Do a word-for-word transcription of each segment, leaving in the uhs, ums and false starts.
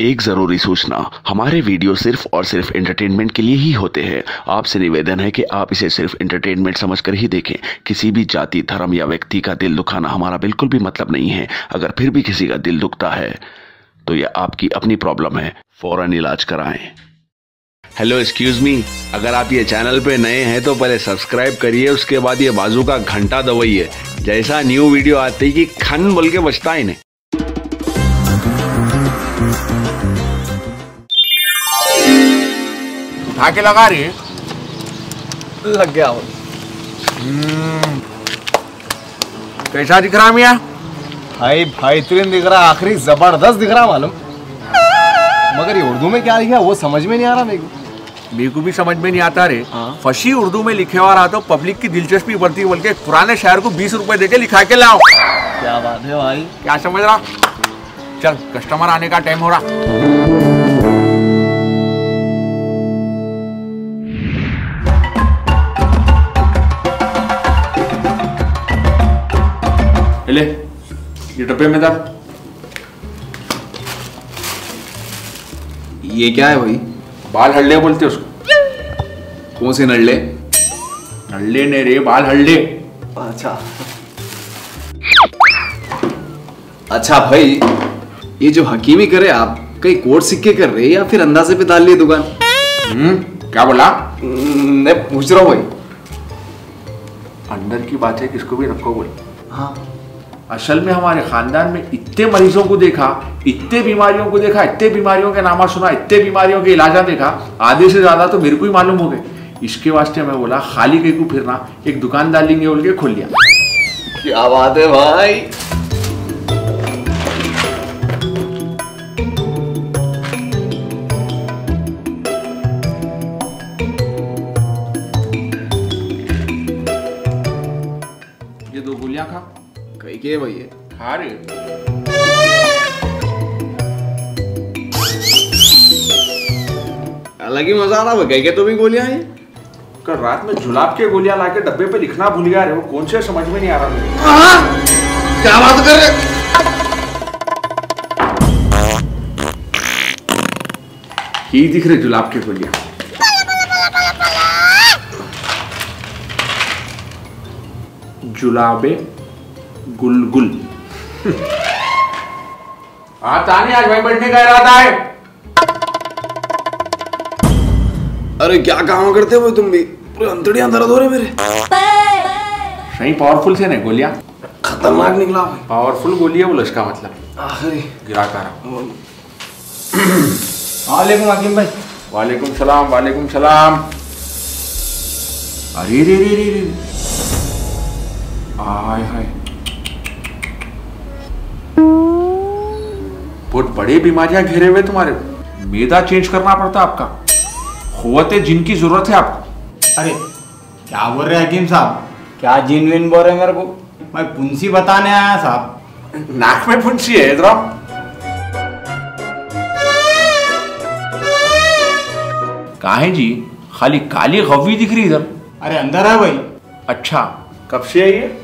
एक जरूरी सूचना, हमारे वीडियो सिर्फ और सिर्फ एंटरटेनमेंट के लिए ही होते हैं। आपसे निवेदन है कि आप इसे सिर्फ एंटरटेनमेंट समझकर ही देखें। किसी भी जाति, धर्म या व्यक्ति का दिल दुखाना हमारा बिल्कुल भी मतलब नहीं है। अगर फिर भी किसी का दिल दुखता है तो यह आपकी अपनी प्रॉब्लम है, फौरन इलाज कराएं। हेलो, एक्सक्यूज मी, अगर आप ये चैनल पे नए हैं तो पहले सब्सक्राइब करिए, उसके बाद ये बाजू का घंटा दबाइए। जैसा न्यू वीडियो आते ही कि खन बोल के बजता है। आके लगा रही है, लग गया। कैसा दिख रहा मियां? भाई भाई इतने दिख रहा, आखिरी जबरदस्त दिख रहा मालूम। मगर ये उर्दू में क्या लिखा वो समझ में नहीं आ रहा मेरे को। मेरे को भी समझ में नहीं आता रे। फशी उर्दू में लिखे हुआ रहा तो पब्लिक की दिलचस्पी बढ़ती, बोल के पुराने शायर को बीस रुपए देके लिखा के लाओ। क्या बात है भाई, क्या समझ रहा। चल, कस्टमर आने का टाइम हो रहा। ले ये डब्बे में डाल। ये क्या है भाई? बाल हल्ले बोलते उसको। कौन से नल्ले? नल्ले ने रे, बाल हल्ले। अच्छा अच्छा भाई, ये जो हकीमी करे आप, कहीं कोर्ट सिक्के कर रहे या फिर अंदाजे पे डाल लिए दुकान? हम्म, क्या बोला? मैं पूछ रहा हूँ भाई, अंदर की बात है, किसको भी रखो बोल। हाँ, असल में हमारे खानदान में इतने मरीजों को देखा, इतने बीमारियों को देखा, इतने बीमारियों के नामा सुना, इतने बीमारियों के इलाजा देखा, आधे से ज्यादा तो मेरे को ही मालूम हो गए। इसके वास्ते मैं बोला खाली कहीं को फिरना, एक दुकान डालेंगे बोल के खोल लिया। क्या बात है भाई। ये दो गोलियां खा। कहीं के भैया खा रहे। अलग ही मजा आ रहा है। कहीं के तो भी गोलियां हैं। कल रात में जुलाब के गोलियां लाके डब्बे पे लिखना भूल गया रे, वो कौन से समझ में नहीं आ रहा मुझे। क्या बात कर रहे? ही दिख रहे जुलाब के गोलियां। जुलाबे गुलगुल। आप ताने आज भाई बैठने का इरादा है? अरे क्या काम करते हो तुम भी, पूरे अंतड़ियां दर्द हो रहे मेरे। सही पावरफुल से नहीं, गोलियां खतरनाक निकला। पावरफुल गोलियां बोल, इसका मतलब आखिरी गिरा कर। वालेकुम आकिम भाई। वालेकुम सलाम। वालेकुम सलाम। अरे रे रे रे रे, हाय हाय, बहुत बड़े बीमारियां घेरे हुए तुम्हारे। मैदा चेंज करना पड़ता आपका, खुवते जिनकी जरूरत है आपको। अरे क्या बोल रहे हकीम साहब, क्या जिन विन बोल रहे मेरे को? मैं पुंसी बताने आया साहब। नाक में पुंसी है इधर। कहाँ है जी? खाली काली गवी दिख रही इधर। अरे अंदर है भाई। अच्छा, कब से है ये?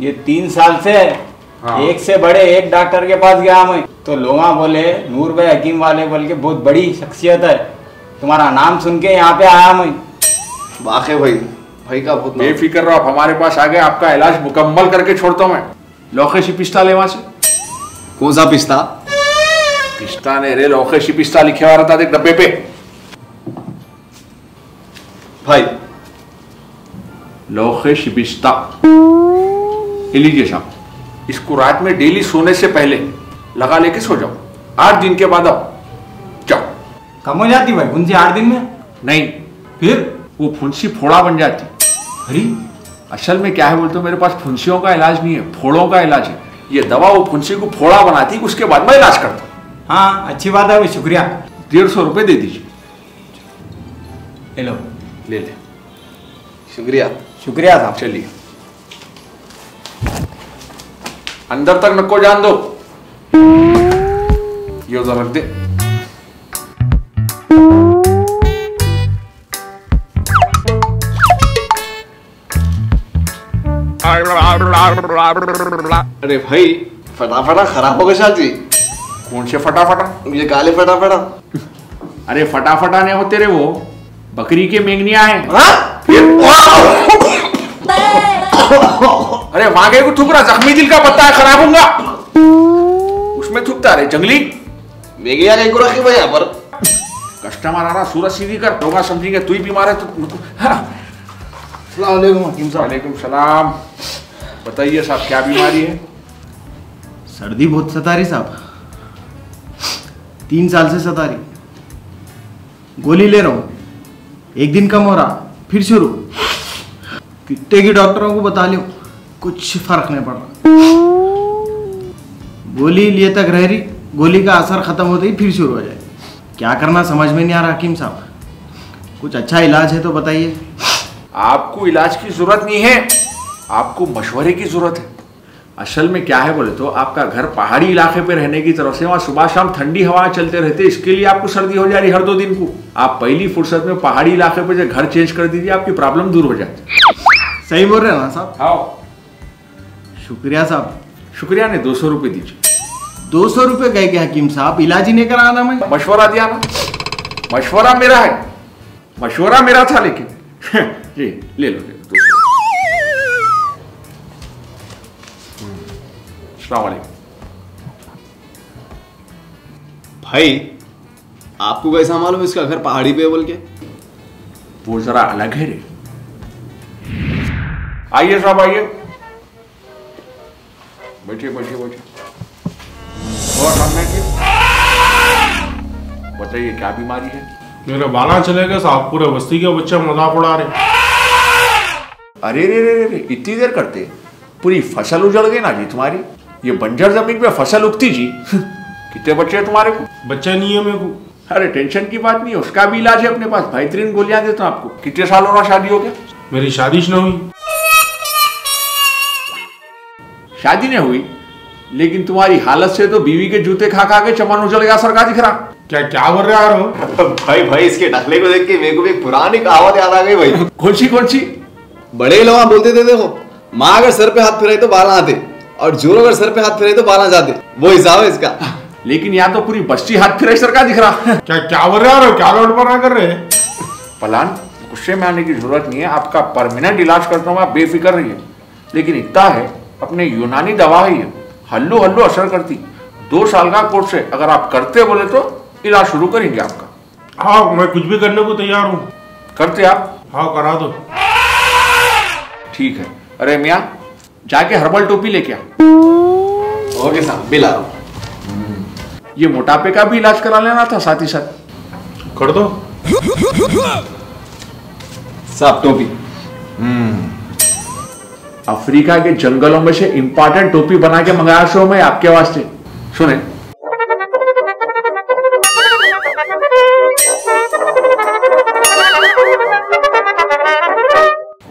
ये तीन साल से है। हाँ। एक से बड़े एक डॉक्टर के पास गया मैं तो लोग बोले नूर भाई हकीम वाले बोल के बहुत बड़ी शख्सियत है, तुम्हारा नाम सुन के यहाँ पे आया मैं। वाकई भाई, भाई का बहुत बेफिक्र रहो आप, हमारे पास आ गए, आपका इलाज मुकम्मल करके छोड़ता हूँ मैं। लौकेशी पिस्ता ले वहाँ से। कौन सा पिस्ता? पिस्ता ने रे, लौकेशी पिस्ता लिखा हुआ रहता था डब्बे पे। भाई लौकेशी पिस्ता लीजिए साहब, इसको रात में डेली सोने से पहले लगा लेके सो जाओ, आठ दिन के बाद आओ। जाओ, कम हो जाती भाई फुंसी आठ दिन में? नहीं, फिर वो फुंसी फोड़ा बन जाती। अरे असल में क्या है बोलते, मेरे पास फुंसियों का इलाज नहीं है, फोड़ों का इलाज है। ये दवा वो फुंसी को फोड़ा बनाती, उसके बाद मैं इलाज करता हूँ। हाँ अच्छी बात है भाई, शुक्रिया। डेढ़ सौ रुपये दे दीजिए। ले लो, ले ले। शुक्रिया शुक्रिया साहब। चलिए, अंदर तक नको जान दो। यो जरा रख दे। अरे भाई फटाफट खराब हो गए शादी। कौन से फटाफटा? ये काले फटाफटा। अरे फटाफटा ने होते रे वो बकरी के मेंगनिया है। अरे वहां गए कुछ थुकरा, जख्मी दिल का पत्ता खराब होगा उसमें थुकता रे जंगली मेंगनिया ने गुरखी भैया पर कस्टमर आ रहा। सूरज सीधी कर, लोग समझेंगे तू ही बीमार है। तो अस्सलाम वालेकुम। वालेकुम सलाम। बताइए साहब क्या बीमारी है? सर्दी बहुत सता रही साहब, तीन साल से सता रही। गोली ले रहा हूँ, एक दिन कम हो रहा फिर शुरू। कितने की डॉक्टरों को बता लियो, कुछ फर्क नहीं पड़ रहा। गोली लिए तक रह रही, गोली का असर खत्म होते ही फिर शुरू हो जाए। क्या करना समझ में नहीं आ रहा हकीम साहब। कुछ अच्छा इलाज है तो बताइए। आपको इलाज की जरूरत नहीं है, आपको मशवरे की जरूरत है। असल में क्या है बोले तो आपका घर पहाड़ी इलाके पे रहने की तरफ से, वहाँ सुबह शाम ठंडी हवा चलते रहते, इसके लिए आपको सर्दी हो जा रही हर दो दिन को। आप पहली फुर्सत में पहाड़ी इलाके पे जो घर चेंज कर दीजिए, आपकी प्रॉब्लम दूर हो जाती। सही बोल रहे हैं ना साहब? हाँ शुक्रिया साहब। शुक्रिया ने दो सौ रुपये दीजिए। दो सौ रुपये गए क्या हकीम साहब? इलाज ही नहीं कराना, मैं मशवरा दिया ना। मशवरा मेरा है, मशवरा मेरा था लेकिन जी ले लो दो सौ। भाई आपको कैसा मालूम इसका घर पहाड़ी पे बोल के? वो जरा अलग है रे। आइए साहब आइए, बैठिए बैठिए बैठिए। और बताइए क्या बीमारी है? मेरे बाला चले गए साहब, पूरे बस्ती के बच्चे मजाक उड़ा रहे। अरे रे रे रे इतनी देर करते, पूरी फसल उजड़ गई ना जी तुम्हारी। ये बंजर जमीन पे फसल उगती जी। कितने बच्चे हैं तुम्हारे को? बच्चे नहीं है मेरे को। अरे टेंशन की बात नहीं है, उसका भी इलाज है अपने पास। बेहतरीन गोलियां देता हूं आपको। कितने साल हो रहा शादी हो गया? मेरी शादी न हुई। शादी नहीं हुई लेकिन तुम्हारी हालत से तो बीवी के जूते खा खा के चमन उजड़ गया सर का दिख रहा। क्या क्या बोल रहा हो भाई? भाई इसके ढकले को देख के मेरे को भी पुरानी कहावत याद आ गई भाई। कौन सी कौन सी? बड़े लोग बोलते थे देखो, माँ अगर सर पे हाथ फेरे तो बाल आते और जोर अगर सर पे हाथ फेरे तो बाल जाते। वो हिसाब है इसका। लेकिन यहाँ तो पूरी बस्ती हाथ फेरे सर का दिख रहा। क्या क्या बोल रहे हो? क्या रोड बना कर रहे? पलान गुस्से में आने की जरूरत नहीं है, आपका परमानेंट इलाज करता हूँ, आप बेफिक्र रहिए। लेकिन इतना है अपने यूनानी दवा है ये, हल्लो हल्लो असर करती। दो साल का कोर्स है, अगर आप करते बोले तो इलाज शुरू करेंगे आपका। हाँ मैं कुछ भी करने को तैयार हूँ। करते आप? हाँ करा दो। ठीक है। अरे मियाँ जाके हर्बल टोपी लेके आओ। ओके साहब बिल आ रहा हूँ। ये मोटापे का भी इलाज करा लेना था साथ ही साथ। कर दो साहब टोपी। अफ्रीका के जंगलों में से इंपॉर्टेंट टोपी बना के मंगाया शो में आपके वास्ते। सुने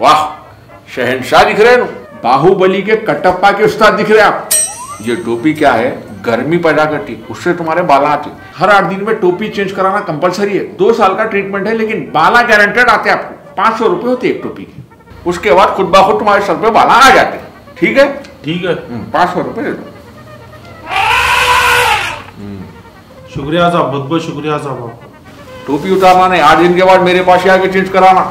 वाह शहंशाह दिख रहे हैं, बाहुबली के कटप्पा के उस्ताद दिख रहे आप। ये टोपी क्या है, गर्मी पैदा करती, उससे तुम्हारे बाला आते। हर आठ दिन में टोपी चेंज कराना कंपलसरी है। दो साल का ट्रीटमेंट है लेकिन बाला गारंटेड आते आपको। पांच सौ रुपए होते एक टोपी के, उसके बाद खुद ब खुद तुम्हारे सर पे बाला आ जाते। ठीक है ठीक है। पाँच सौ रुपये दे दो। शुक्रिया साहब, बहुत बहुत शुक्रिया साहब। टोपी उतारना नहीं, आठ दिन के बाद मेरे पास आके चेंज कराना।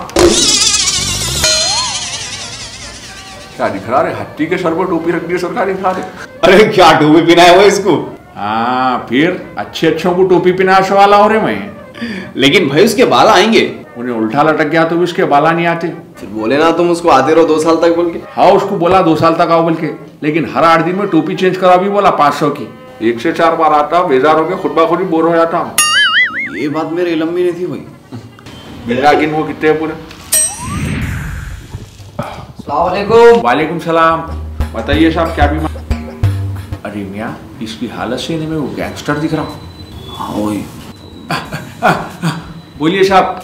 क्या दिखा रहे? हत्ती के सर पर टोपी रख दी सरकार दिखा रहे। अरे क्या टोपी पिनाया हुआ इसको? हाँ फिर अच्छे अच्छों को टोपी पिनाशे वाला हो रहे मैं। लेकिन भाई उसके बाल आएंगे। उन्हें उल्टा लटक गया तो भी उसके बाला नहीं आते। फिर बोले ना तुम उसको आते रहो दो साल तक बोल के। हाँ उसको बोला दो साल तक आओ बोल के, लेकिन हर आठ दिन में टोपी चेंज करा भी बोला पाँच सौ की। एक से चार बार आता, बेजार हो गया, खुद ब खुद ही बोर हो जाता हूँ। ये बात मेरे इलम में नहीं थी भाई। लेकिन वो कितने पूरे? अस्सलाम वालेकुम। सलाम। बताइए साहब क्या बीमारी? अरे मियाँ इसकी हालत से इन्हें वो गैंगस्टर दिख रहा हूँ। बोलिए साहब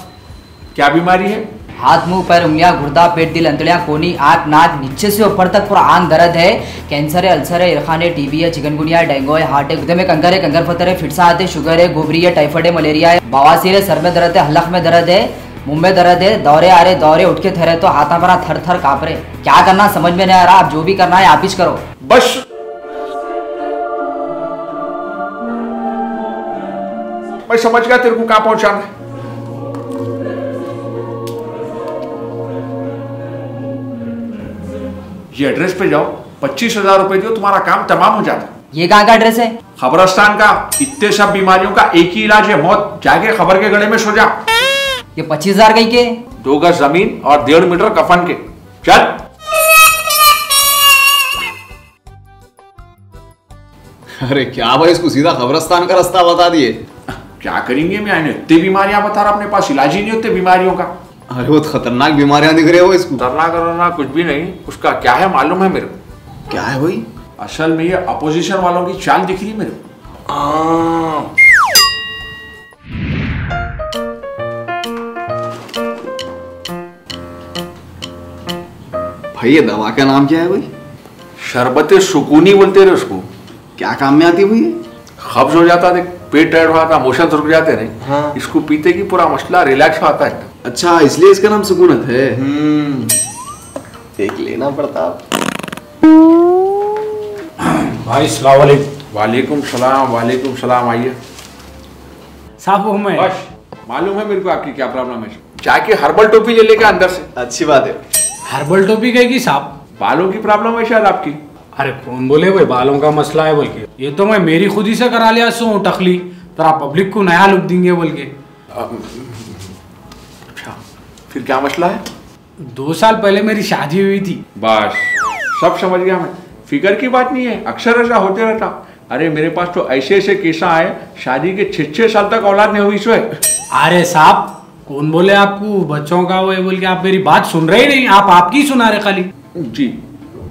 क्या बीमारी है? हाथ मुंह पैर उंगलियां गुर्दा पेट दिल अंतड़ियां कोनी आंख नाक नीचे से ऊपर तक पूरा आंख दर्द है। कैंसर है, अल्सर है, इरखान है, टीबी है, चिकनगुनिया, डेंगू है, हार्ट है, गुर्दे में कंकर है, कंकर पत्थर है, फिटसाहत है, शुगर है, गोबरी है, टाइफाइड है, मलेरिया है, बवासीर है, सर में दर्द है, हलक में दर्द है, मुंह में दर्द है, दौरे आ रहे, दौरे उठ के थरे तो हाथा भरा थर थर काँप रहे। क्या करना समझ में नहीं आ रहा। आप जो भी करना है आप ही करो बस। मैं समझ गया तेरे को कहां पहुंचाना है। ये एड्रेस पे जाओ, पच्चीस हजार रुपए दियो, तुम्हारा काम तमाम हो जाता। ये कहाँ का एड्रेस है? खबरस्तान का। इतने सब बीमारियों का एक ही इलाज है, मौत। जाके खबर के गले में सो जा। ये पच्चीस हजार कहीं के? दो गज जमीन और डेढ़ मीटर कफन के। चल। अरे क्या भाई, इसको सीधा खबरस्तान का रास्ता बता दिए। क्या करेंगे, मैंने इतनी बीमारियां बता रहा, अपने पास इलाज ही नहीं होते बीमारियों का। अरे वो खतरनाक बीमारियां दिख रही हो इसको। खतरनाक खतरनाक कुछ भी नहीं, उसका क्या है मालूम है मेरे को। क्या है भाई? असल में ये अपोजिशन वालों की चाल दिख रही मेरे को। भाई ये दवा का नाम क्या है भाई? शरबते सुकूनी बोलते रहे उसको। क्या काम में आती हुई? खब्ज हो जाता, देख पेट टाइट होता, मोशन रुक जाते नहीं। हाँ। इसको पीते की पूरा मसला रिलैक्स होता है। अच्छा, इसलिए इसका नाम सुकूनत है। देख लेना पड़ता। भाई सलाम वालेकुम। वालेकुम सलाम, वालेकुम सलाम। आइए साहब। मैं बस मालूम है मेरे को आपकी क्या प्रॉब्लम है। जाके हर्बल टोपी ले लेके अंदर से। अच्छी बात है। हर्बल टोपी कहेगी साहब? बालों की प्रॉब्लम है शायद आपकी। अरे कौन बोले भाई बालों का मसला है बोल के? ये तो मैं मेरी खुद ही से करा लिया सो टखली, तरा पब्लिक को नया लुक देंगे बोल के। अच्छा, फिर क्या मसला है? दो साल पहले मेरी शादी हुई थी। बस सब समझ गया मैं। फिकर की बात नहीं है, अक्सर ऐसा होते रहता। अरे मेरे पास तो ऐसे ऐसे केसा आए, शादी के छः छः साल तक औलाद नहीं हुई सो है। अरे साहब कौन बोले आपको बच्चों का वो बोल के? आप मेरी बात सुन रहे ही नहीं, आप आपकी सुना रहे खाली। जी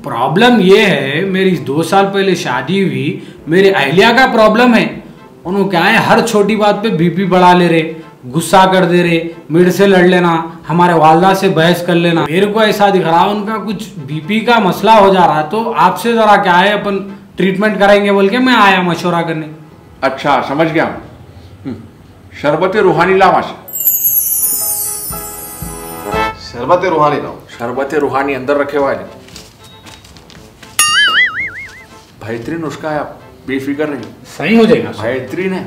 प्रॉब्लम ये है, मेरी दो साल पहले शादी हुई, मेरे अहलिया का प्रॉब्लम है। उन्होंने क्या है, हर छोटी बात पे बीपी बढ़ा ले रहे, गुस्सा कर दे रहे, मेरे से लड़ लेना, हमारे वालदा से बहस कर लेना। मेरे को ऐसा दिख रहा उनका कुछ बीपी का मसला हो जा रहा, तो आपसे जरा क्या है अपन ट्रीटमेंट कराएंगे बोल के मैं आया मशवरा करने। अच्छा समझ गया। शरबत रूहानी लाओ। शरबत रूहानी लाओ। शरबत रूहानी अंदर रखे हुआ है। बेहतरीन उसका है, आप बेफिक्र रहिए, सही हो जाएगा। बेहतरीन है।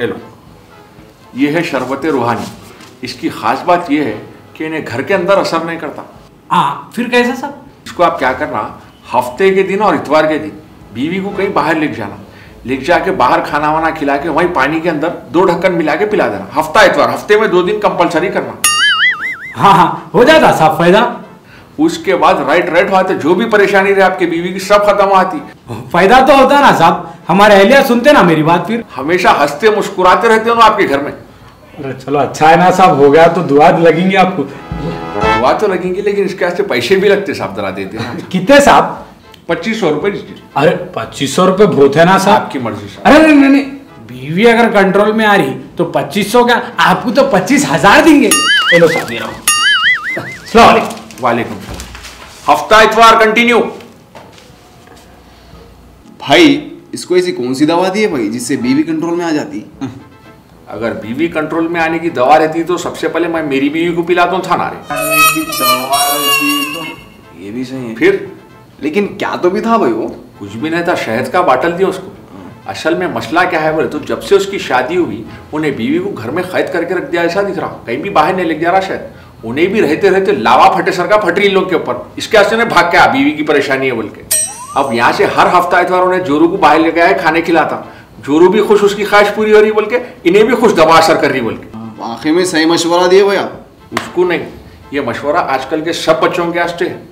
हेलो, ये है शरबत रूहानी। इसकी खास बात ये है कि इन्हें घर के अंदर असर नहीं करता। हाँ फिर कैसा सब? इसको आप क्या करना, हफ्ते के दिन और इतवार के दिन बीवी को कहीं बाहर लेके जाना, लेके जाके बाहर खाना वाना खिला के वहीं पानी के अंदर दो ढक्कन मिला के पिला देना। हफ्ता इतवार, हफ्ते में दो दिन कंपल्सरी करना। हाँ हाँ हो जाता साहब फायदा। उसके बाद राइट राइट होते, जो भी परेशानी रहे आपके बीवी की सब खत्म होती। फायदा तो होता ना साहब, हमारे अहलिया सुनते ना मेरी बात, फिर हमेशा हंसते मुस्कुराते रहते हो ना आपके घर में। अरे चलो अच्छा है ना साहब, हो गया तो दुआ लगेंगी आपको। दुआ तो लगेंगी, लेकिन इसके वास्ते पैसे भी लगते साहब, जरा देते हैं। कितने साहब? पच्चीस सौ रुपए। अरे पच्चीस सौ रुपए बहुत है ना साहब। आपकी मर्जी। अरे नहीं, बीवी अगर कंट्रोल में आ रही तो पच्चीस सौ का, आपको तो पच्चीस हजार देंगे। वालेकुम सलाम। हफ्ता इतवार कंटिन्यू। भाई इसको ऐसी कौन सी दवा दी है भाई जिससे बीवी कंट्रोल में आ जाती? अगर बीवी कंट्रोल में आने की दवा रहती तो सबसे पहले मैं मेरी बीवी को पिलाता हूँ। था ना रे, ये भी सही है फिर। लेकिन क्या तो भी था भाई? वो कुछ भी नहीं था, शहद का बाटल दिया उसको। असल में मसला क्या है बोले तो, जब से उसकी शादी हुई उन्हें बीवी को घर में कैद करके रख दिया ऐसा दिख रहा। कहीं भी बाहर नहीं ले जा रहा शायद। उन्हें भी रहते रहते लावा फटे सर का फटरी लोग के ऊपर। इसके आस्ते ने भाग गया, बीवी की परेशानी है बोल के। अब यहाँ से हर हफ्ता इतवार उन्हें जोरू को बाहर ले गया है, खाने खिलाता। जोरू भी खुश, उसकी ख्वाहिश पूरी हो रही बोल के, इन्हें भी खुश, दवा असर कर रही बोल के। वाकई में सही मशवरा दिए भैया। उसको नहीं, ये मशवरा आजकल के सब बच्चों के आस्ते है।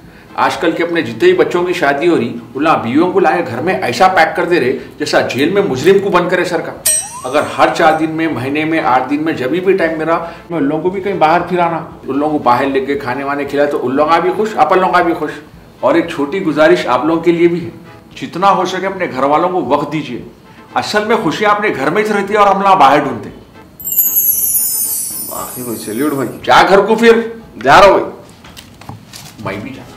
आजकल के अपने जितने ही बच्चों की शादी हो रही, उला बीवियों को लाए घर में ऐसा पैक कर दे रहे जैसा जेल में मुजरिम को बंद करे सर का। अगर हर चार दिन में, महीने में, आठ दिन में जब भी टाइम मिला, मैं उन लोगों को भी कहीं बाहर फिराना, उन लोगों को बाहर लेके खाने वाने खिलाए तो उन लोगों का भी खुश, अपन लोगों का भी खुश। और एक छोटी गुजारिश आप लोगों के लिए भी है, जितना हो सके अपने घर वालों को वक्त दीजिए। असल में खुशियाँ अपने घर में ही रहती है और हम लोग बाहर ढूंढते। चलिए भाई, क्या घर को फिर जा रहा भाई, मैं भी जा।